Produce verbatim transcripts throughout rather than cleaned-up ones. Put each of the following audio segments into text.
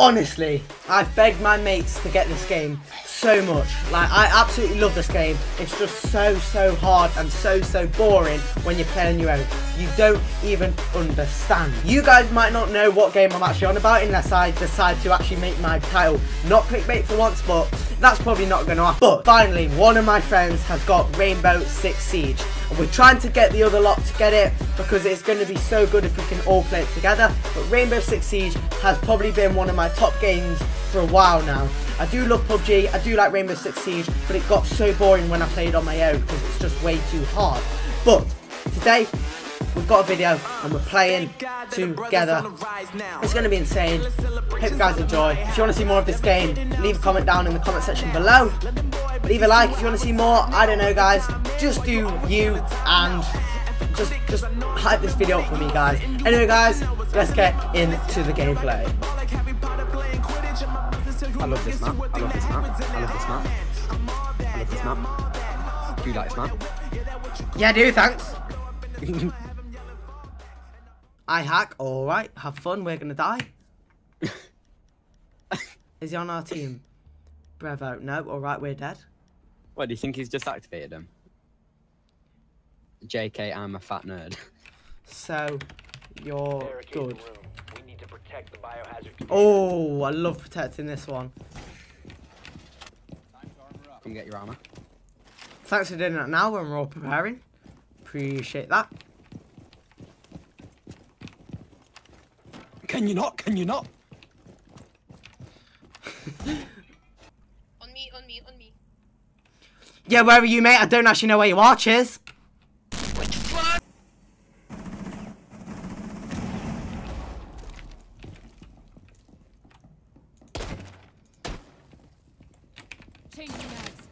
Honestly, I've begged my mates to get this game so much. Like, I absolutely love this game. It's just so, so hard and so, so boring when you're playing on your own. You don't even understand. You guys might not know what game I'm actually on about unless I decide to actually make my title not clickbait for once, but that's probably not going to happen. But finally, one of my friends has got Rainbow Six Siege. And we're trying to get the other lot to get it because it's going to be so good if we can all play it together. But Rainbow Six Siege has probably been one of my top games for a while now. I do love P U B G, I do like Rainbow Six Siege, but it got so boring when I played on my own because it's just way too hard. But today, we've got a video and we're playing together. It's going to be insane. Hope you guys enjoy. If you want to see more of this game, leave a comment down in the comment section below. Leave a like if you want to see more. I don't know, guys. Just do you and just just hype this video up for me, guys. Anyway, guys, let's get into the gameplay. I love this map. I love this map. I love this map. I love this map. Do you like this map? Yeah, I do. Thanks. I hack. All right. Have fun. We're gonna die. Is he on our team? Brevo, no, alright, we're dead. What, do you think he's just activated him? J K, I'm a fat nerd. So, you're Barricade good. We need to protect the biohazard. Oh, I love protecting this one. Come get your armor. Thanks for doing that now when we're all preparing. Appreciate that. Can you not? Can you not? Yeah, where are you, mate? I don't actually know where you are. Cheers. What the fuck? Changing mags.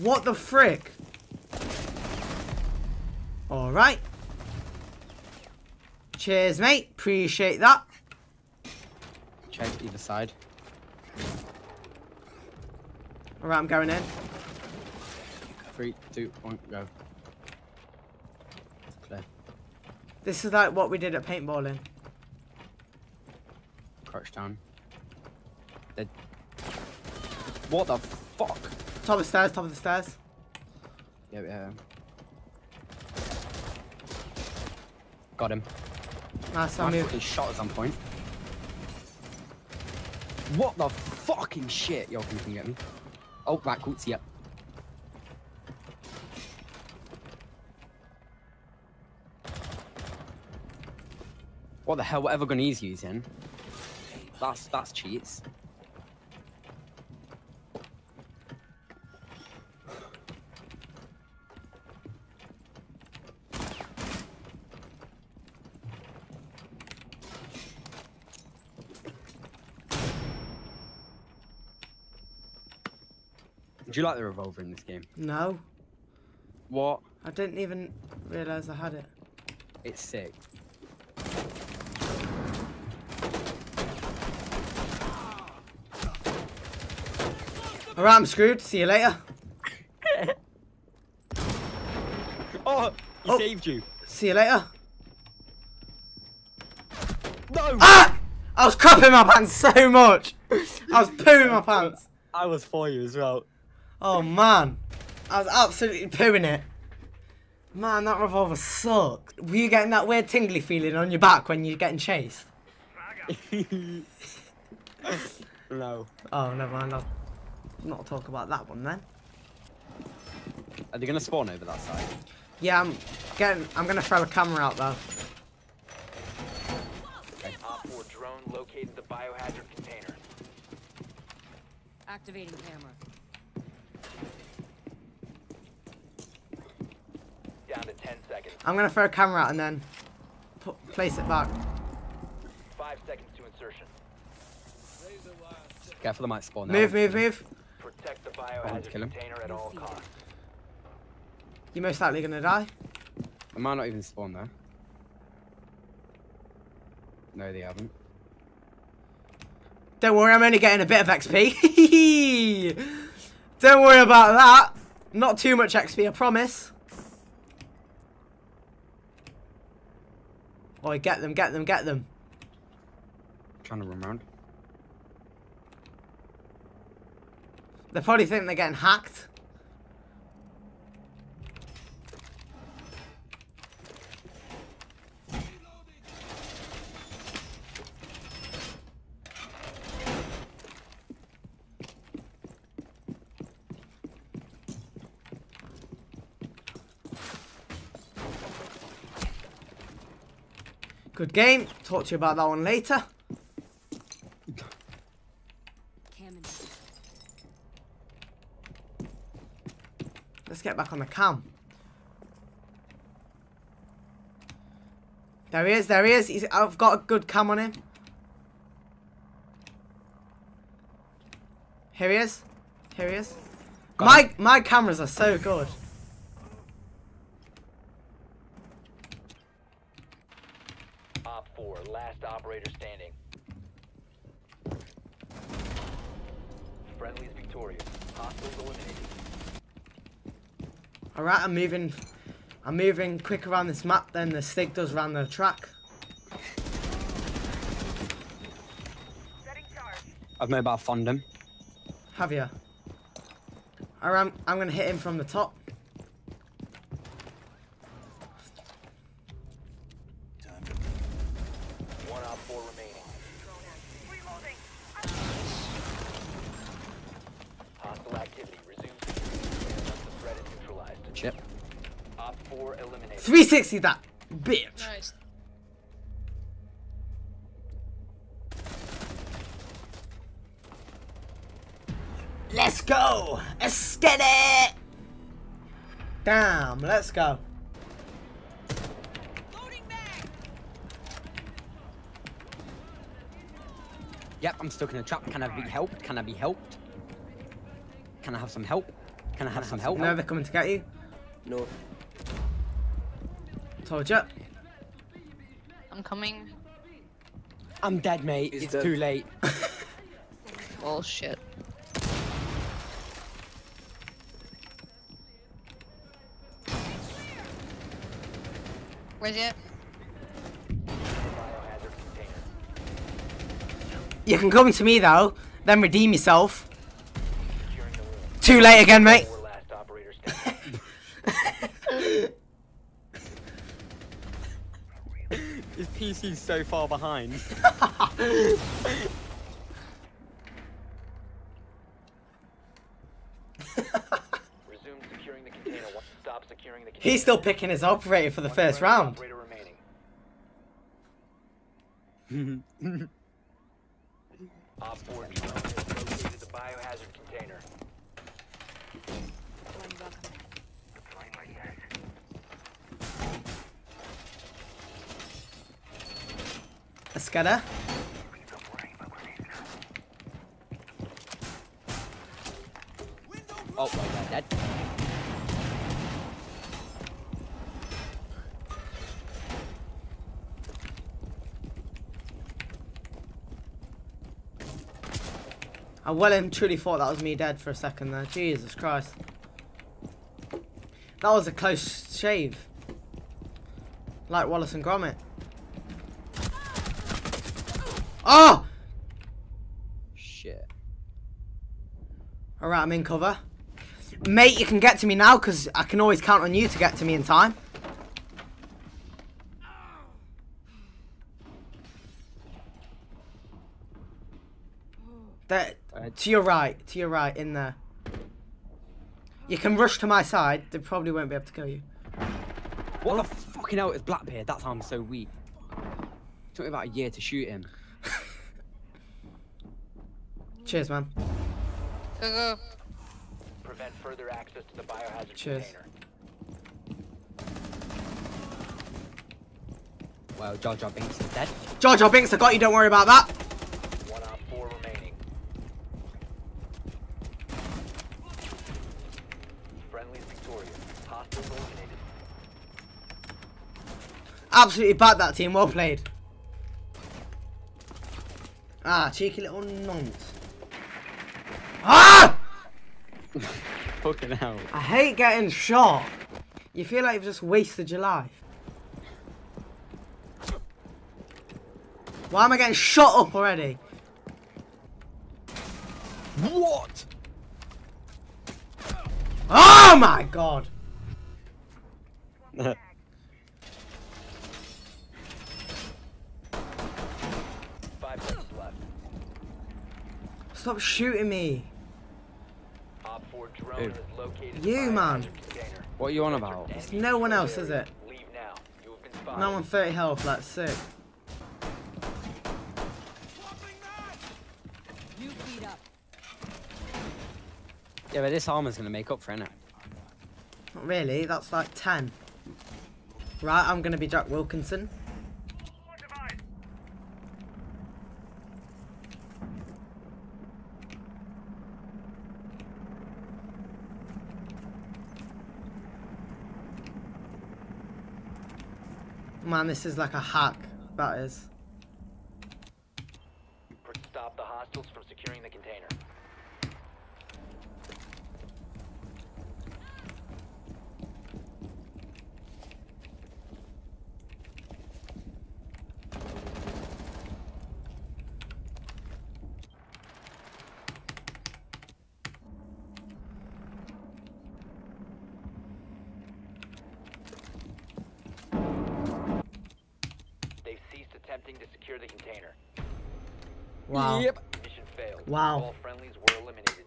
What the frick? All right. Cheers, mate. Appreciate that. Check either side. Alright, I'm going in. Three, two, one, go. Play. This is like what we did at paintballing. Crouch down. Dead. What the fuck? Top of the stairs, top of the stairs. Yeah, yeah. Got him. Nice, I fucking shot at some point. What the fucking shit? Yo, can you get me? Oh, right, cool, yep. What the hell? Whatever gun he's using. That's that's cheats. Do you like the revolver in this game? No. What? I didn't even realise I had it. It's sick. Alright, I'm screwed. See you later. Oh, he oh. saved you. See you later. No! Ah! I was crapping my pants so much. I was pooing my pants. I was for you as well. Oh man, I was absolutely pooing it. Man, that revolver sucked. Were you getting that weird tingly feeling on your back when you're getting chased? No. Oh, never mind. I'll not talk about that one then. Are they gonna spawn over that side? Yeah, I'm getting. I'm gonna throw a camera out though. An op four drone located the biohazard container. Activating camera. ten seconds. I'm gonna throw a camera out and then put, place it back. Five seconds to insertion. Careful, they might spawn now. Move, move, move. Protect the biohazard container at all costs. You're most likely gonna die. They might not even spawn there. No, they haven't. Don't worry, I'm only getting a bit of X P. Don't worry about that. Not too much X P, I promise. Oh, get them, get them, get them. I'm trying to run around. They probably think they're getting hacked. Good game. Talk to you about that one later. Let's get back on the cam. There he is. There he is. He's, I've got a good cam on him. Here he is. Here he is. Got my him. My cameras are so good. Last operator standing. Friendly's victorious. Hostiles eliminated. Alright, I'm moving I'm moving quick around this map than the stick does around the track. I've made about fond him. Have you? Alright, I'm, I'm gonna hit him from the top. three sixty that bitch. Nice. Let's go. Let's get it. Damn, let's go. Loading back. Yep, I'm stuck in a trap. Can I be helped? Can I be helped? Can I have some help? Can I have some help? No, they're coming to get you. No. Told ya. I'm coming. I'm dead, mate. He's it's dead. Too late. Bullshit. Where's it? You can come to me though, then redeem yourself. Too late again, mate. His P C's so far behind. Resume securing the container. Stop securing the container. He's still picking his operator for the one first round. Op four located the biohazard container. A scatter. Oh, my God. I well and truly thought that was me dead for a second there. Jesus Christ. That was a close shave. Like Wallace and Gromit. Oh! Shit. Alright, I'm in cover. Mate, you can get to me now, because I can always count on you to get to me in time. There, to your right, to your right, in there. You can rush to my side, they probably won't be able to kill you. What the fucking hell is Blackbeard? That's how I'm so weak. Took me about a year to shoot him. Cheers, man. Go, go. Prevent further access to the biohazard Cheers. Container. Well, Jar Jar Binks is dead. Jar Jar Binks, I got you. Don't worry about that. One out four remaining. Friendly Victoria. Hostile eliminated. Absolutely bad that team. Well played. Ah, cheeky little nonce. Ah! fucking hell. I hate getting shot. You feel like you've just wasted your life. Why am I getting shot up already? What? Oh my god! Five minutes left. Stop shooting me. Op four drone has located you, man. What are you on about? It's no one else, is it? Leave now. You have been spotted. Now I'm thirty health, that's sick. Yeah, but this armor's gonna make up for it, innit? Not really, that's like ten. Right, I'm gonna be Jack Wilkinson. Man, this is like a hack, that is. Stop the hostiles from securing the container. To secure the container. Wow. Yep. Mission failed. Wow. All friendlies were eliminated.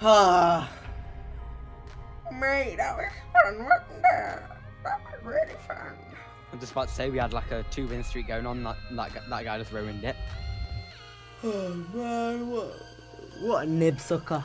Ah. Mate, that was fun, wasn't it? That was really fun. I'm just about to say we had like a two-win streak going on. That that that guy just ruined it. Oh man, what? What a nib sucker.